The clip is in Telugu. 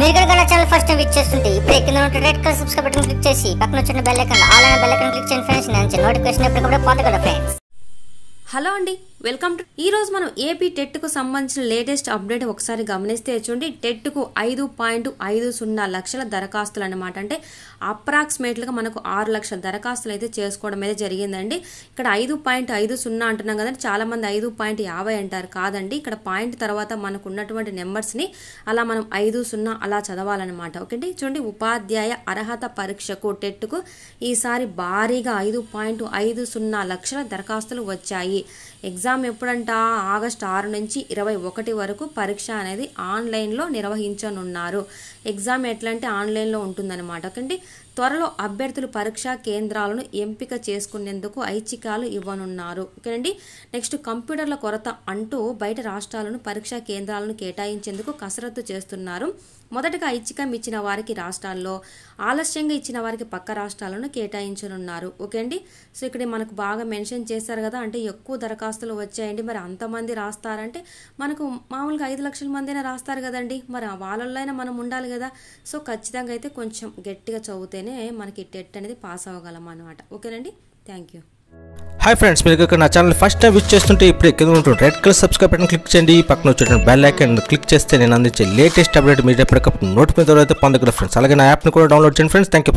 మీరు గనక ఛానల్ ఫస్ట్ టైం విచ్చేస్తుంటే ఇప్పుడు కింద ఉన్న red colour subscribe button click చేసి పక్కన వచ్చిన బెల్ ఐకాన్ ఆల్ అనే బెల్ ఐకాన్ క్లిక్ చేయండి ఫ్రెండ్స్. నేను నోటిఫికేషన్ ఎప్పటికప్పుడు పొందగలరు ఫ్రెండ్స్. హలో అండి, వెల్కమ్ టు ఈ రోజు మనం ఏపీ టెట్ కు సంబంధించిన లేటెస్ట్ అప్డేట్ ఒకసారి గమనిస్తే చూడండి. టెట్ కు 5.50 లక్షల దరఖాస్తులు అన్నమాట. అంటే అప్రాక్సిమేట్ గా మనకు 6 లక్షల దరఖాస్తులు అయితే చేసుకోవడం అయితే జరిగిందండి. ఇక్కడ 5.50 అంటున్నాం కదండి, చాలా మంది 5.50 అంటారు. కాదండి, ఇక్కడ పాయింట్ తర్వాత మనకు ఉన్నటువంటి నెంబర్స్ ని అలా మనం 50 అలా చదవాలన్నమాట. ఓకే అండి, చూడండి ఉపాధ్యాయ అర్హత పరీక్షకు టెట్ కు ఈసారి భారీగా 5.50 లక్షల దరఖాస్తులు వచ్చాయి. ఎగ్జామ్ ఎప్పుడంట, ఆగస్టు 6 నుంచి 21 వరకు పరీక్ష అనేది ఆన్లైన్లో నిర్వహించనున్నారు. ఎగ్జామ్ ఎట్లంటే ఆన్లైన్లో ఉంటుందన్నమాట. ఓకే, త్వరలో అభ్యర్థులు పరీక్షా కేంద్రాలను ఎంపిక చేసుకునేందుకు ఐచ్ఛికాలు ఇవ్వనున్నారు. ఓకేనండి, నెక్స్ట్ కంప్యూటర్ల కొరత అంటూ బయట రాష్ట్రాలను పరీక్షా కేంద్రాలను కేటాయించేందుకు కసరత్తు చేస్తున్నారు. మొదటగా ఐచ్ఛికం ఇచ్చిన వారికి రాష్ట్రాల్లో, ఆలస్యంగా ఇచ్చిన వారికి పక్క రాష్ట్రాలను కేటాయించనున్నారు. ఓకే అండి, సో ఇక్కడ మనకు బాగా మెన్షన్ చేశారు కదా, అంటే ఎక్కువ దరఖాస్తులు వచ్చాయండి. మరి అంతమంది రాస్తారంటే మనకు మామూలుగా 5 లక్షల మందైనా రాస్తారు కదండి, మరి వాళ్ళైనా మనం ఉండాలి కదా. సో ఖచ్చితంగా అయితే కొంచెం గట్టిగా చదివితేనే మనకి టెట్ అనేది పాస్ అవ్వగలం అనమాట. ఓకేనండి, థ్యాంక్ యూ. హాయ్ ఫ్రెండ్స్, మీరు ఇక్కడ నా ఛానల్ ఫస్ట్ టైం విజిట్ చేస్తుంటే ఇప్పుడు కింద ఉంటుంది red colour subscribe button click చేయండి. పక్కన వచ్చేటువంటి బెల్ ఐకాన్ క్లిక్ చేస్తే నేను అందించే లేటెస్ట్ అప్డేట్ మీరు ఎప్పటికప్పుడు నోటిఫికేషన్ ద్వారా అయితే పొందగలరు ఫ్రెండ్స్. అలాగే నా యాప్ని కూడా డౌన్లోడ్ చేయండి ఫ్రెండ్స్. Thank you.